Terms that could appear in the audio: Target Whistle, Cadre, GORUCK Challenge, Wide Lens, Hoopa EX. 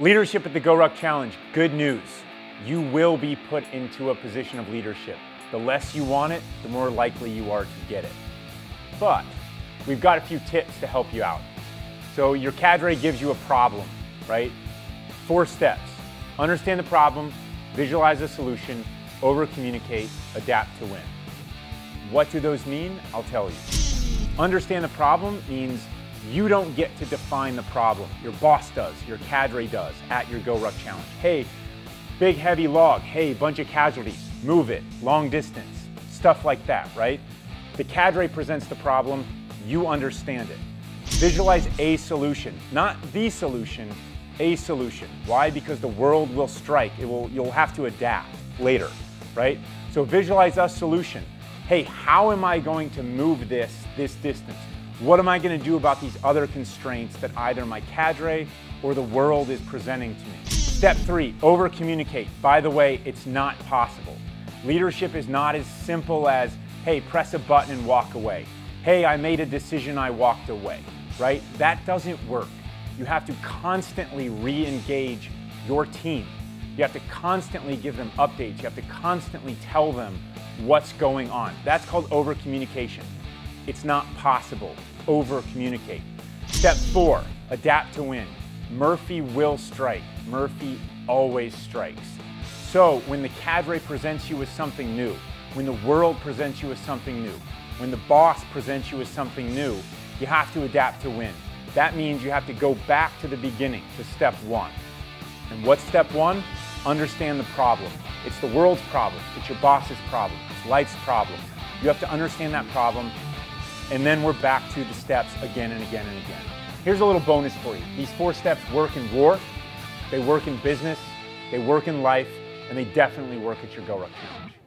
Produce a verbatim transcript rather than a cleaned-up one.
Leadership at the GORUCK Challenge, good news. You will be put into a position of leadership. The less you want it, the more likely you are to get it. But we've got a few tips to help you out. So your cadre gives you a problem, right? Four steps. Understand the problem, visualize the solution, over-communicate, adapt to win. What do those mean? I'll tell you. Understand the problem means you don't get to define the problem. Your boss does, your cadre does at your GORUCK Challenge. Hey, big heavy log. Hey, bunch of casualties. Move it. Long distance. Stuff like that, right? The cadre presents the problem. You understand it. Visualize a solution. Not the solution, a solution. Why? Because the world will strike. It will, you'll have to adapt later, right? So visualize a solution. Hey, how am I going to move this this distance? What am I going to do about these other constraints that either my cadre or the world is presenting to me? Step three, over-communicate. By the way, it's not possible. Leadership is not as simple as, hey, press a button and walk away. Hey, I made a decision, I walked away, right? That doesn't work. You have to constantly re-engage your team. You have to constantly give them updates. You have to constantly tell them what's going on. That's called over-communication. It's not possible. Over-communicate. Step four, adapt to win. Murphy will strike. Murphy always strikes. So when the cadre presents you with something new, when the world presents you with something new, when the boss presents you with something new, you have to adapt to win. That means you have to go back to the beginning, to step one. And what's step one? Understand the problem. It's the world's problem. It's your boss's problem. It's life's problem. You have to understand that problem. And then we're back to the steps again and again and again. Here's a little bonus for you. These four steps work in war, they work in business, they work in life, and they definitely work at your GORUCK Challenge.